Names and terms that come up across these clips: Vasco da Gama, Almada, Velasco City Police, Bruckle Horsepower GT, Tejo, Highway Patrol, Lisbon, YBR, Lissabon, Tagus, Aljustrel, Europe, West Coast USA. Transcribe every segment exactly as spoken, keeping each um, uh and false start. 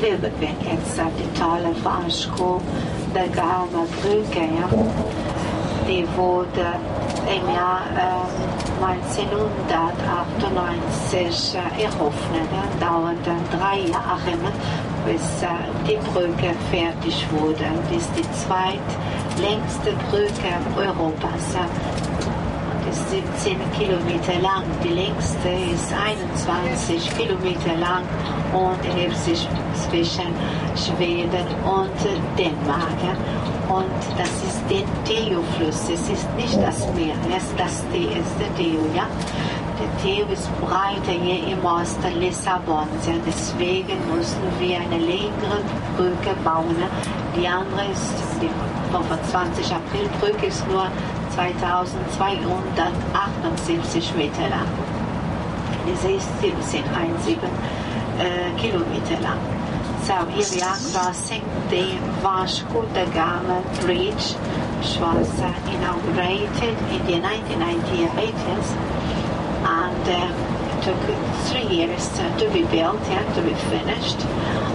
Wereldweg in Zuid-Italië van school de Gouden Brug, ja. Die wurde im Jahr neunzehnhundertachtundneunzig eröffnet. Dauerte drei Jahre, bis die Brücke fertig wurde. Das ist die zweitlängste Brücke Europas. siebzehn Kilometer lang. Die längste ist einundzwanzig Kilometer lang und erhebt sich zwischen Schweden und Dänemark. Und das ist der Tejo-Fluss. Es ist nicht das Meer, es ist das Te, es ist der Tejo. Ja? Der Tejo ist breiter hier im Osten Lissabons. Ja? Deswegen mussten wir eine längere Brücke bauen. Die andere ist die fünfundzwanzig April Brücke ist nur zweitausendzweihundertachtundsiebzig Meter lang. Diese ist siebzehn Komma siebzehn Kilometer lang. So here we are crossing the Vasco da Gama Bridge, which was uh, inaugurated in the nineteen nineties, and uh, it took three years uh, to be built and yeah, to be finished.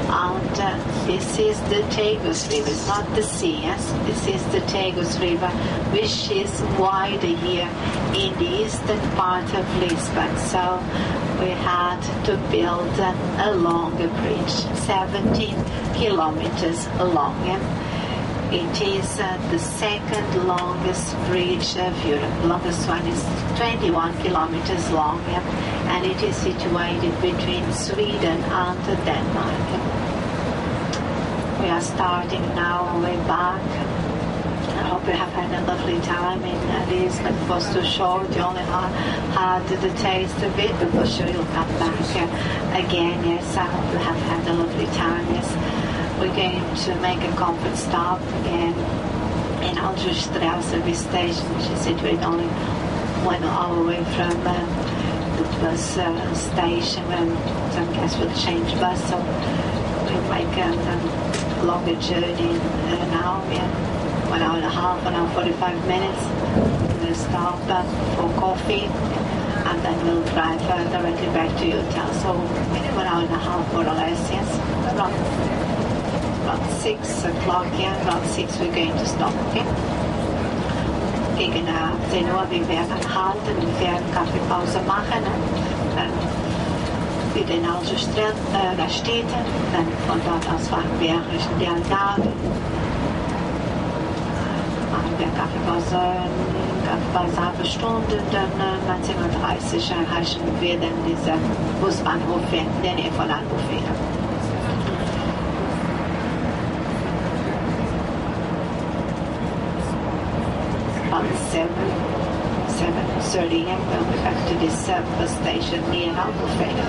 And uh, this is the Tagus River, it's not the sea, yes? This is the Tagus River, which is wider here in the eastern part of Lisbon. So we had to build uh, a longer bridge, seventeen kilometers long. Yeah? It is uh, the second longest bridge of Europe. The longest one is twenty-one kilometers long, yeah? And it is situated between Sweden and Denmark. Yeah? We are starting now on the way back. I hope you have had a lovely time in Lisbon. It was too short, you only had, had the taste of it, but for sure you'll come back again. Yes, I hope you have had a lovely time. Yes, we're going to make a comfort stop again in Aljustrel service station, which is situated only one hour away from uh, the bus uh, station, and some guys will change bus, so we'll make a um, longer journey, uh, now, yeah, one hour and a half, one hour forty-five minutes. We'll stop uh, for coffee, and then we'll drive uh, directly back to your hotel. So one hour and a half, more or less, yes. About, about six o'clock, yeah, about six we're going to stop, okay? Gegen zehn Uhr, wir werden halten, wir werden Kaffeepause machen, wieder in Aljustrel, äh, da steht er, dann von dort aus fahren wir Richtung die Almada, machen wir Kaffeepause, Kaffeepause halbe Stunde, dann äh, neunzehn Uhr dreißig erreichen wir dann diesen Busbahnhof in der Nähe von Aljustrel. seven thirty and we'll be back to this uh, bus station near Aljustrel.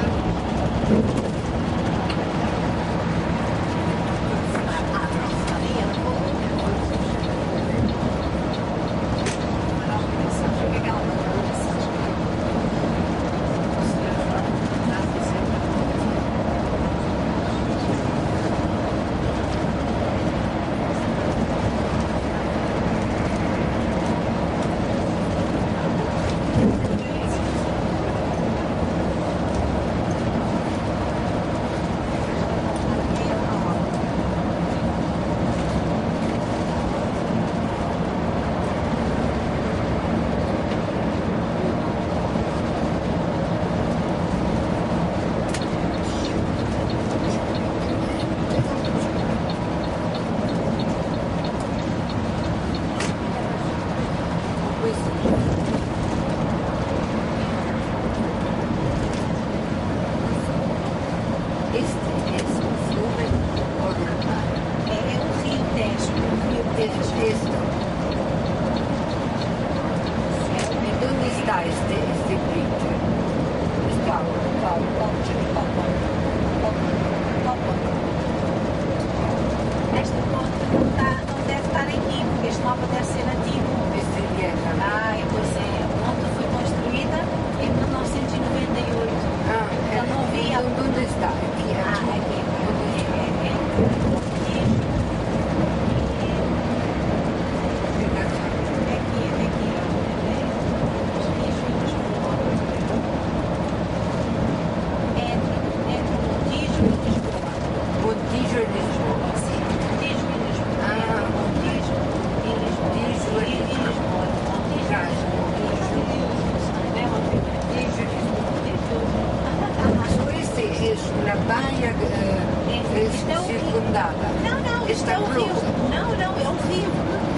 circundada. Não, não, está é o rio. Não, não, é o rio. O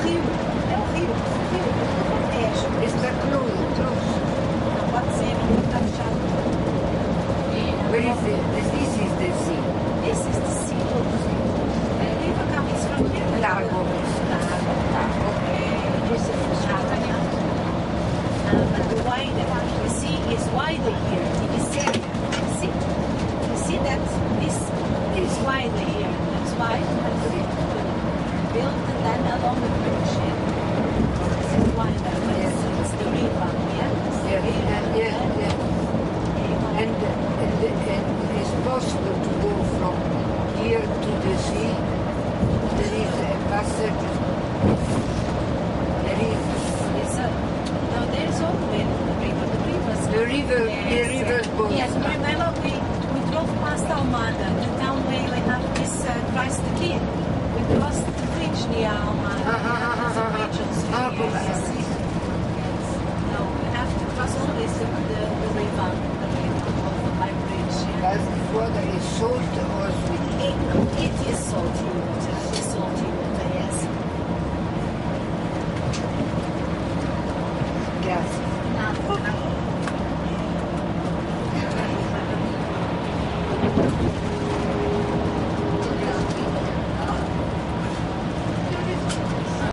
rio. É o rio. O rio. É. Está cruza, cruz. Não pode ser, não está fechado. Where is it? This is the sea. This is the sea. Leave a camis from here. Largo. Largo, largo. This is the the wide, the sea is wider here. It is there. See? You see that this... It's wide here. It's wide. That's it. Built and then along the bridge. This is wide. Yes. It's the river. Yeah. It's the river. Yeah. Yeah. And, and, and it's possible to go from here to the sea. There is a passage. There is. Yes, sir. No, there is always the river. The river. The river. Yes. The river goes. Yes. Remember we we drove past Almada.